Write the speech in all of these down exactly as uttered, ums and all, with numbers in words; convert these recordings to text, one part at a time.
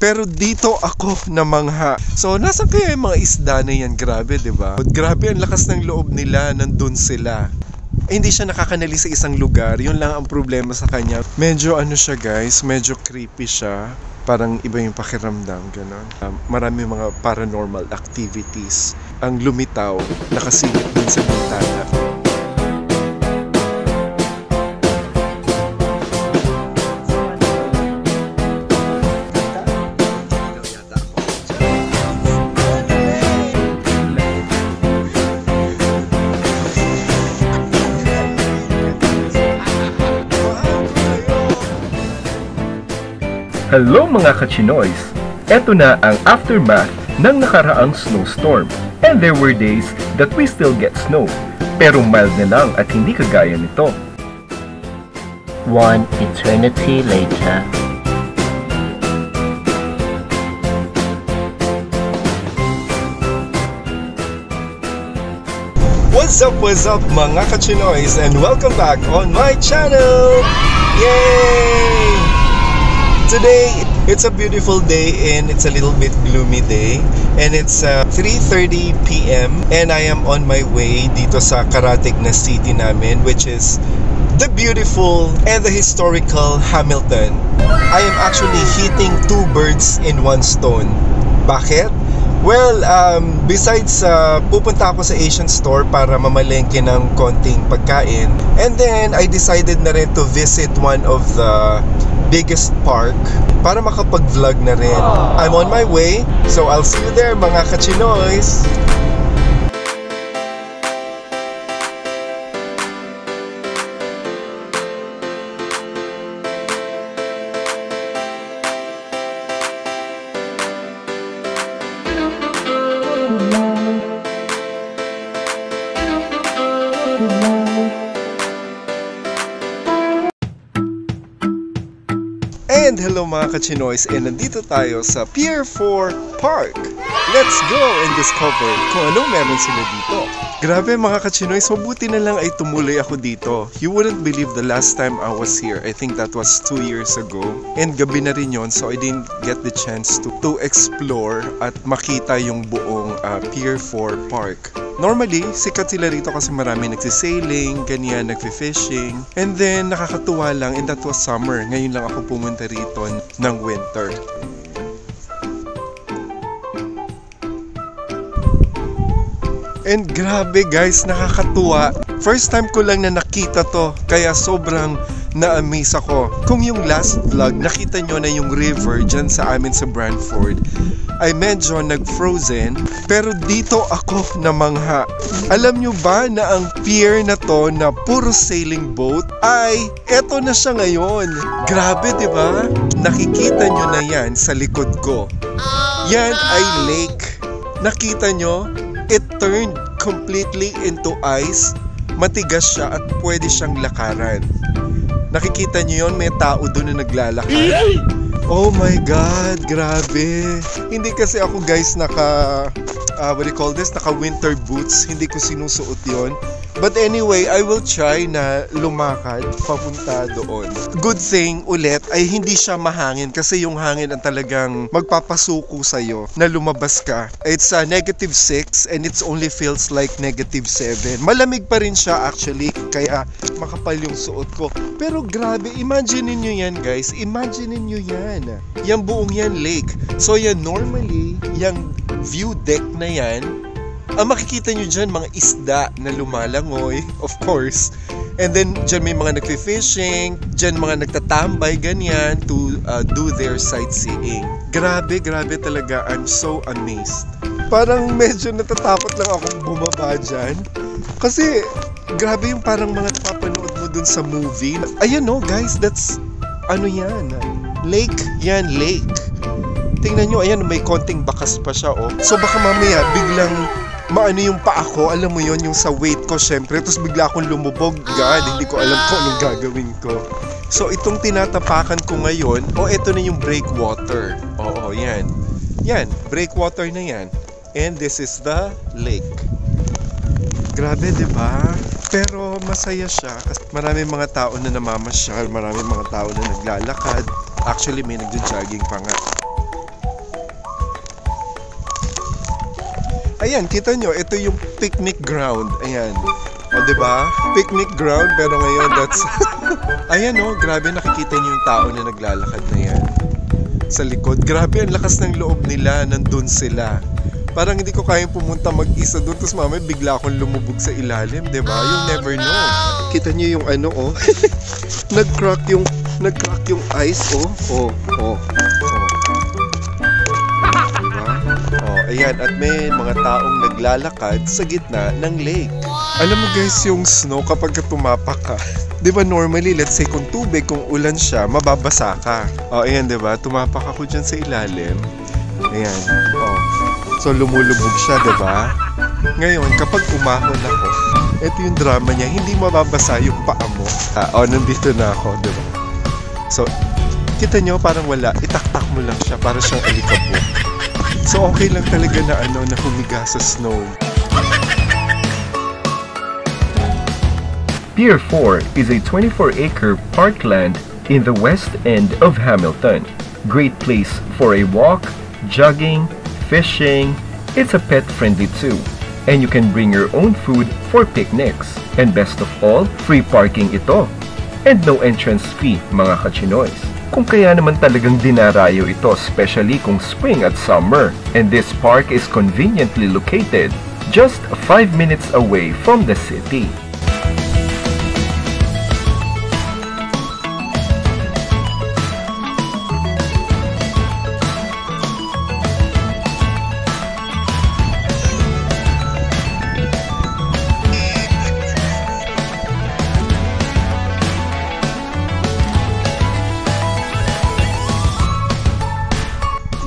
Pero dito ako namangha. So nasa kaya yung mga isda na yan? Grabe, diba? Grabe ang lakas ng loob nila. Nandun sila. Eh, hindi siya nakakanali sa isang lugar. Yun lang ang problema sa kanya. Medyo ano siya guys, medyo creepy siya. Parang iba yung pakiramdam, gano'n. Um, marami mga paranormal activities ang lumitaw, nakasilip dun sa bintana. Hello mga ka-Chinoys! Eto na ang aftermath ng nakaraang snowstorm. And there were days that we still get snow, pero mild na lang at hindi kagaya nito. One eternity later. What's up, what's up mga ka-Chinoys, and welcome back on my channel! Yay! Today, it's a beautiful day and it's a little bit gloomy day. And it's uh, three thirty p m and I am on my way dito sa karatig na city namin, which is the beautiful and the historical Hamilton. I am actually hitting two birds in one stone. Bakit? Well, um, besides uh, pupunta ako sa Asian store para mamalengke ng konting pagkain. And then, I decided na rin to visit one of the biggest park para makapag-vlog na rin. I'm on my way, so I'll see you there mga ka-Chinoys! And hello mga ka-Chinoys, and nandito tayo sa Pier four Park. Let's go and discover kung anong meron sila dito. Grabe mga ka-Chinoys, mabuti na lang ay tumuloy ako dito. You wouldn't believe the last time I was here. I think that was two years ago. And gabi na rin yun, so I didn't get the chance to, to explore at makita yung buong uh, Pier four Park. Normally, sikat sila rito kasi marami nagsisailing, ganyan, nagfifishing. And then, nakakatuwa lang, and that was summer. Ngayon lang ako pumunta rito ng winter. And grabe guys, nakakatuwa. First time ko lang na nakita to, kaya sobrang na-amaze ako. Kung yung last vlog, nakita nyo na yung river dyan sa amin sa Branford ay medyo nag-frozen, pero dito ako namangha. Alam nyo ba na ang pier na to na puro sailing boat ay eto na siya ngayon. Grabe diba? Nakikita nyo na yan sa likod ko. Yan ay lake. Nakita nyo? It turned completely into ice. Matigas siya at pwede siyang lakaran. Nakikita nyo yun? May tao doon na naglalakad. Oh my God, grabe. Hindi kasi ako guys naka, uh, what do you call this? Naka winter boots. Hindi ko sinusuot yon. But anyway, I will try na lumakad papunta doon. Good thing ulit ay hindi siya mahangin kasi yung hangin ang talagang magpapasuko sa'yo na lumabas ka. It's uh, negative six and it's only feels like negative seven. Malamig pa rin siya actually kaya makapal yung suot ko. Pero grabe, imagine niyo yan guys. Imagine niyo yan. Yang buong yan lake. So yan normally, yung view deck na yan, ang makikita nyo dyan mga isda na lumalangoy, of course. And then dyan may mga nagfi-fishing, dyan mga nagtatambay, ganyan, to uh, do their sightseeing. Grabe, grabe talaga. I'm so amazed. Parang medyo natatakot lang akong bumaba dyan. Kasi grabe yung parang mga napapanood mo dun sa movie. Ayan no guys, that's ano yan? Lake yan, lake. Tingnan nyo, ayan, may konting bakas pa siya, oh. So baka mamaya, biglang maano yung paa ko, alam mo yon yung sa weight ko, syempre. Tapos bigla akong lumubog, God, hindi ko alam kung anong gagawin ko. So itong tinatapakan ko ngayon, oh, eto na yung breakwater. Oo, oh, yan. Yan, breakwater na yan. And this is the lake. Grabe, diba? Pero masaya siya. Maraming mga tao na namamasyal, maraming mga tao na naglalakad. Actually, may nagjo-jogging pa nga. Ayan, kita nyo, ito yung picnic ground. Ayan. O, diba? Picnic ground, pero ngayon, that's... Ayan, o. Grabe, nakikita nyo yung tao na naglalakad na yan. Sa likod. Grabe, ang lakas ng loob nila. Nandun sila. Parang hindi ko kayang pumunta mag-isa doon. Tapos mamaya, bigla akong lumubog sa ilalim. Diba? You'll never know. Kita nyo yung ano, o. Nag-crack yung... Nag-crack yung ice, o. O, o. Ayan, at may mga taong naglalakad sa gitna ng lake. Alam mo guys, yung snow kapag tumapak ka, di ba normally, let's say kung tubig, kung ulan siya, mababasa ka. O, ayan, di ba? Tumapak ako dyan sa ilalim. Ayan, o. So, lumulubog siya, di ba? Ngayon, kapag umahon ako, ito yung drama niya, hindi mababasa yung paa mo. Ah, o, nandito na ako, di ba? So, kita nyo, parang wala. Itaktak mo lang siya, para siyang alikabok. So okay lang talaga na ano na humiga sa snow. Pier four is a twenty-four acre parkland in the west end of Hamilton. Great place for a walk, jogging, fishing. It's a pet friendly too. And you can bring your own food for picnics. And best of all, free parking ito. And no entrance fee, mga kachinoys. Kung kaya naman talagang dinarayo ito, especially kung spring at summer. And this park is conveniently located just five minutes away from the city.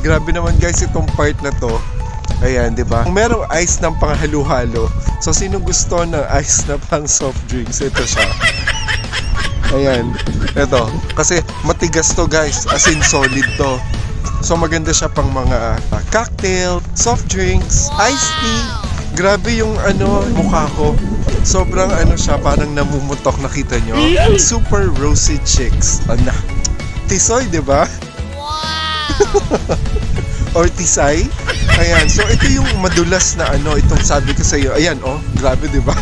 Grabe naman guys itong part na to. Ayan, di ba? Kung merong ice ng panghaluhalo. So, sino gusto ng ice na pang soft drinks? Ito siya. Ayan. Ito. Kasi matigas to guys. As in solid to. So, maganda siya pang mga uh, cocktail, soft drinks, iced tea. Grabe yung ano, mukha ko. Sobrang ano siya, parang namumutok, nakita nyo. Super rosy cheeks. Ano? Tisoy, di ba? Or tisay. Ayan, so ito yung madulas na ano, itong sabi ko sa iyo. Ayan, oh, grabe, di ba?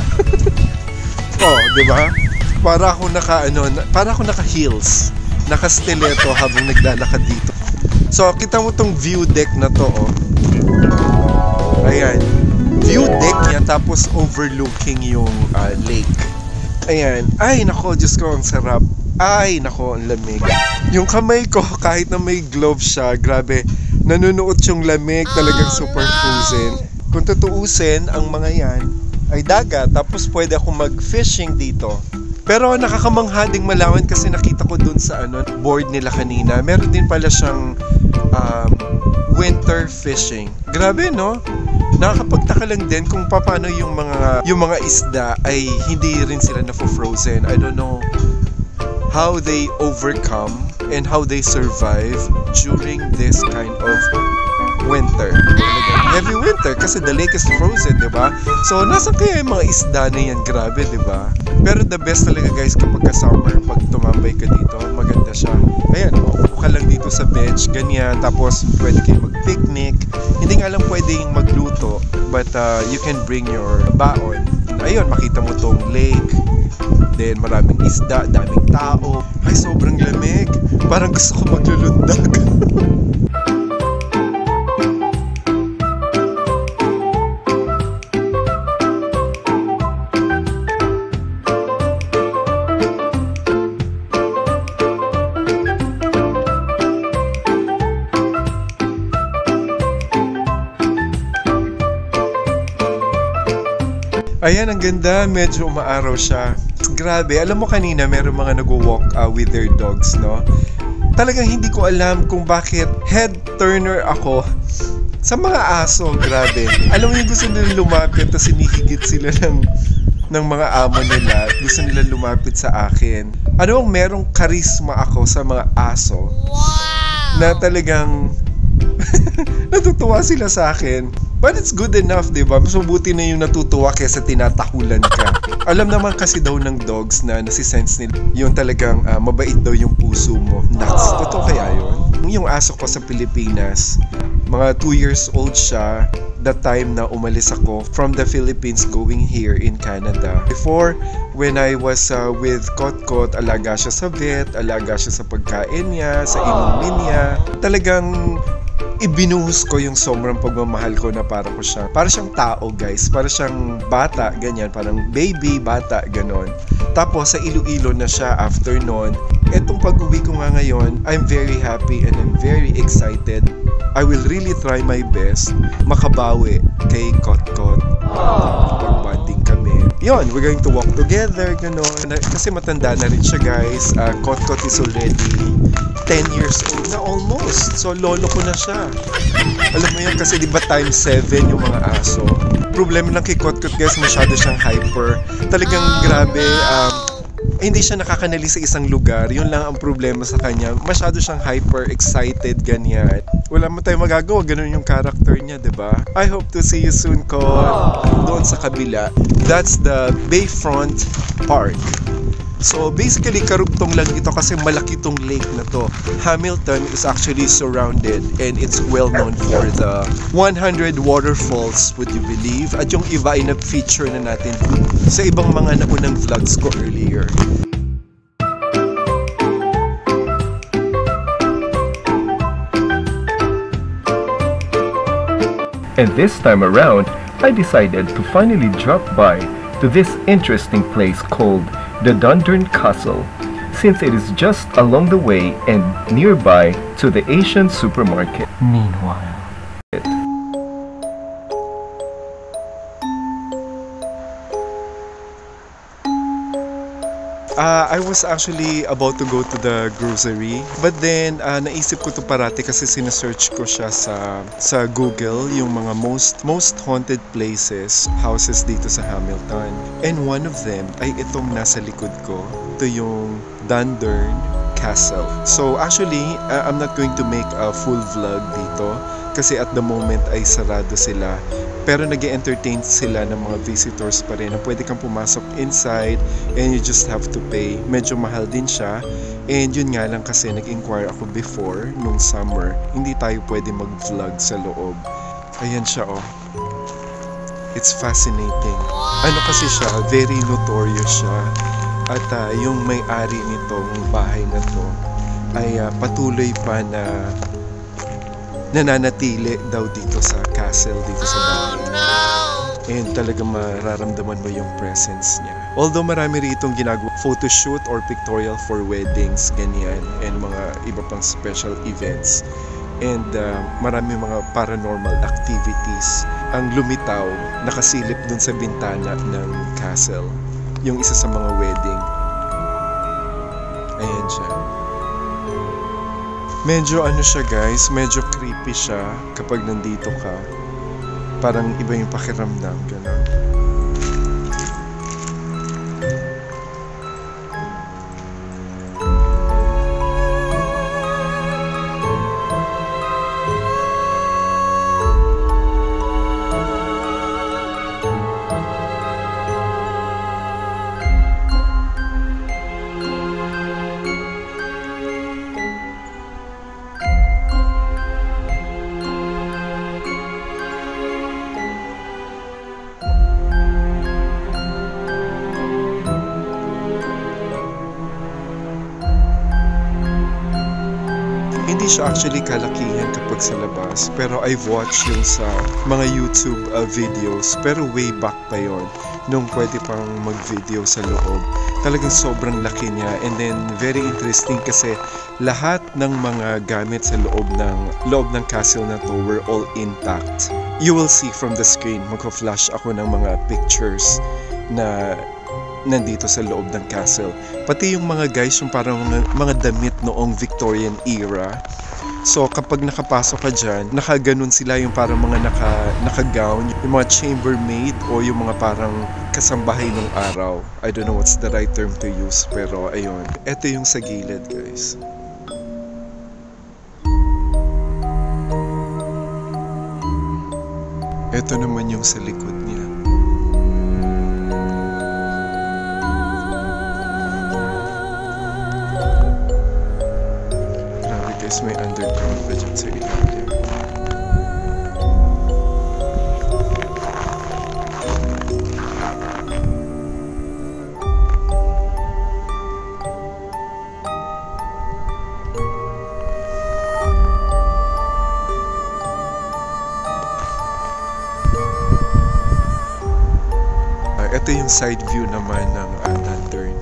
Oh, di ba? Para ako naka ano, para ako naka heels, naka stiletto habang naglalakad dito. So, kita mo tong view deck na to, oh. Ayan. View deck niya tapos overlooking yung uh, lake. Ayan. Ay, nako, Diyos ko, ang sarap. Ay, nako, ang lamig. Yung kamay ko, kahit na may glove siya, grabe, nanunuot yung lamig, talagang super frozen. Kung tutuusin, ang mga yan ay dagat, tapos pwede akong mag-fishing dito. Pero nakakamangha ding malawan kasi nakita ko dun sa ano, board nila kanina. Meron din pala siyang um, winter fishing. Grabe, no? Nakakapagtaka lang din kung paano yung mga, yung mga isda ay hindi rin sila na-frozen. I don't know how they overcome and how they survive during this kind of winter. Every winter, kasi the lake is frozen, diba? So, nasan kaya yung mga isda na yan? Grabe, diba? Pero the best talaga guys kapag ka-summer, pag tumambay ka dito, maganda siya. Ayan, upo ka lang dito sa bench, ganyan, tapos pwede kayo mag-picnic. Hindi nga lang pwedeng magluto, but uh, you can bring your baon. Ayun, makita mo tong lake. Then, maraming isda, daming tao. Ay, sobrang lamig. Parang gusto ko maglulundag. Ayan, ang ganda. Medyo umaaraw siya. Grabe, alam mo kanina meron mga nag-walk uh, with their dogs, no? Talagang hindi ko alam kung bakit head turner ako sa mga aso, grabe. Alam mo yung gusto nila lumapit tapos sinihigit sila ng, ng mga amo nila at gusto nila lumapit sa akin. Ano ang merong karisma ako sa mga aso na talagang natutuwa sila sa akin. But it's good enough, diba? Mas mabuti na yung natutuwa kesa tinatahulan ka. Alam naman kasi daw ng dogs na nasisense nila yung talagang uh, mabait daw yung puso mo. Nuts. Totoo kaya yun? Yung aso ko sa Pilipinas, mga two years old siya. the time na umalis ako from the Philippines going here in Canada. Before, when I was uh, with Kot Kot, alaga siya sa vet, alaga siya sa pagkain niya, sa inumin niya. Talagang ibinuhos ko yung sobrang pagmamahal ko na para ko siyang, para siyang tao guys, para siyang bata, ganyan, parang baby, bata, ganon. Tapos sa Iloilo na siya after nun. Etong pag-uwi ko nga ngayon, I'm very happy and I'm very excited. I will really try my best makabawi kay Kot Kot. Pag-bonding kami. Yun, we're going to walk together, ganon. Kasi matanda na rin siya guys, uh, Kot Kot is already ten years old na almost. So lolo ko na siya. Alam mo yun kasi diba times seven yung mga aso. Problema lang kay Kot Kot guys, masyado siyang hyper. Talagang grabe, um, eh, hindi siya nakakanali sa isang lugar. Yun lang ang problema sa kanya. Masyado siyang hyper, excited, ganyan. Wala mo tayong magagawa, ganun yung character niya, diba? I hope to see you soon, Kot. Doon sa kabila, that's the Bayfront Park. So basically karugtong lang ito kasi malaki tong lake na to. Hamilton is actually surrounded and it's well known for the one hundred waterfalls, would you believe? At yung iba ay nag-feature na natin sa ibang mga naunang vlogs ko earlier. And this time around, I decided to finally drop by to this interesting place called the Dundurn Castle, since it is just along the way and nearby to the Asian supermarket. Meanwhile, Uh, I was actually about to go to the grocery, but then uh, naisip ko to parati kasi sinesearch ko siya sa, sa Google yung mga most, most haunted places, houses dito sa Hamilton. And one of them ay itong nasa likod ko. Ito yung Dundurn Castle. So actually, uh, I'm not going to make a full vlog dito kasi at the moment ay sarado sila. Pero nag-entertain sila ng mga visitors pa rin. Pwede kang pumasok inside and you just have to pay. Medyo mahal din siya. And yun nga lang kasi nag-inquire ako before nung summer. Hindi tayo pwede mag-vlog sa loob. Ayan siya oh. It's fascinating. Ano kasi siya? Very notorious siya. At uh, yung may-ari nitong bahay na to ay uh, patuloy pa na nananatili daw dito sa castle, dito sa bahay. Oh, no! And talaga mararamdaman mo yung presence niya. Although marami ritong ginagawa photoshoot or pictorial for weddings, ganyan, and mga iba pang special events. And uh, marami mga paranormal activities ang lumitaw, nakasilip dun sa bintana ng castle. Yung isa sa mga wedding. Ayan siya. Medyo ano siya guys, medyo creepy siya kapag nandito ka. Parang iba yung pakiramdam, gano'n. Hindi siya actually kalakihan kapag sa labas, pero I've watched yun sa mga YouTube uh, videos, pero way back pa yun, nung pwede pang mag-video sa loob. Talagang sobrang laki niya, and then very interesting kasi lahat ng mga gamit sa loob ng, loob ng castle na to were all intact. You will see from the screen, magka-flash ako ng mga pictures na nandito sa loob ng castle. Pati yung mga guys, yung parang mga, mga damit noong Victorian era. So kapag nakapasok ka dyan, nakaganon sila, yung parang mga naka, naka-gown, yung mga chambermaid o yung mga parang kasambahay nung araw. I don't know what's the right term to use, pero ayun. Ito yung sa gilid guys. Ito naman yung sa likod niya. May underground vegetation. ito yung side view naman ng uh, Dundurn.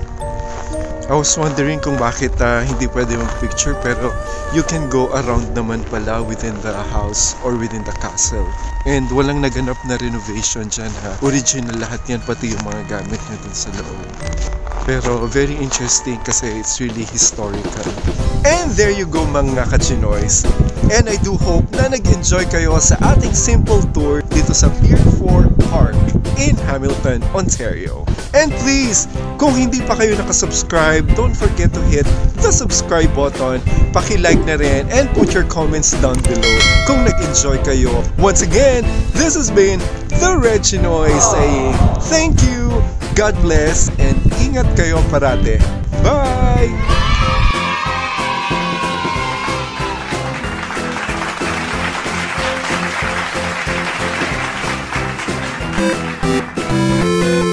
I was wondering kung bakit uh, hindi pwede mag-picture, pero you can go around naman pala within the house or within the castle. And walang naganap na renovation dyan ha. Original lahat yan, pati yung mga gamit nyo dun sa loob. Pero very interesting kasi it's really historical. And there you go mga ka-Chinoys. And I do hope na nag-enjoy kayo sa ating simple tour dito sa Pier four Park in Hamilton, Ontario. And please, kung hindi pa kayo nakasubscribe, don't forget to hit the subscribe button, paki-like na rin, and put your comments down below kung nag-enjoy kayo. Once again, this has been The Red Chinoy saying thank you, God bless, and ingat kayo parate. Bye! We'll be right back.